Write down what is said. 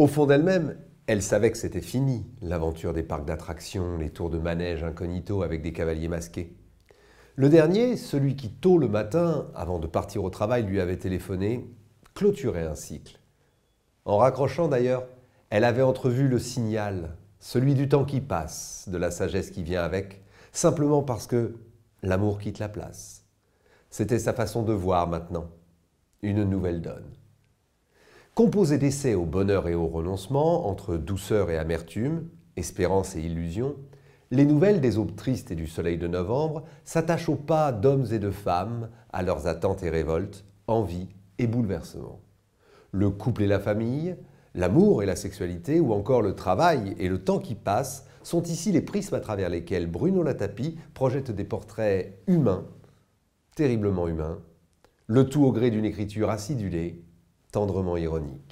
Au fond d'elle-même, elle savait que c'était fini, l'aventure des parcs d'attractions, les tours de manège incognito avec des cavaliers masqués. Le dernier, celui qui tôt le matin, avant de partir au travail, lui avait téléphoné, clôturait un cycle. En raccrochant d'ailleurs, elle avait entrevu le signal, celui du temps qui passe, de la sagesse qui vient avec, simplement parce que l'amour quitte la place. C'était sa façon de voir maintenant, une nouvelle donne. Composé d'essais au bonheur et au renoncement, entre douceur et amertume, espérance et illusion, les nouvelles des aubes tristes et du soleil de novembre s'attachent aux pas d'hommes et de femmes, à leurs attentes et révoltes, envies et bouleversements. Le couple et la famille, l'amour et la sexualité, ou encore le travail et le temps qui passe, sont ici les prismes à travers lesquels Bruno Latapy projette des portraits humains, terriblement humains, le tout au gré d'une écriture acidulée, tendrement ironique.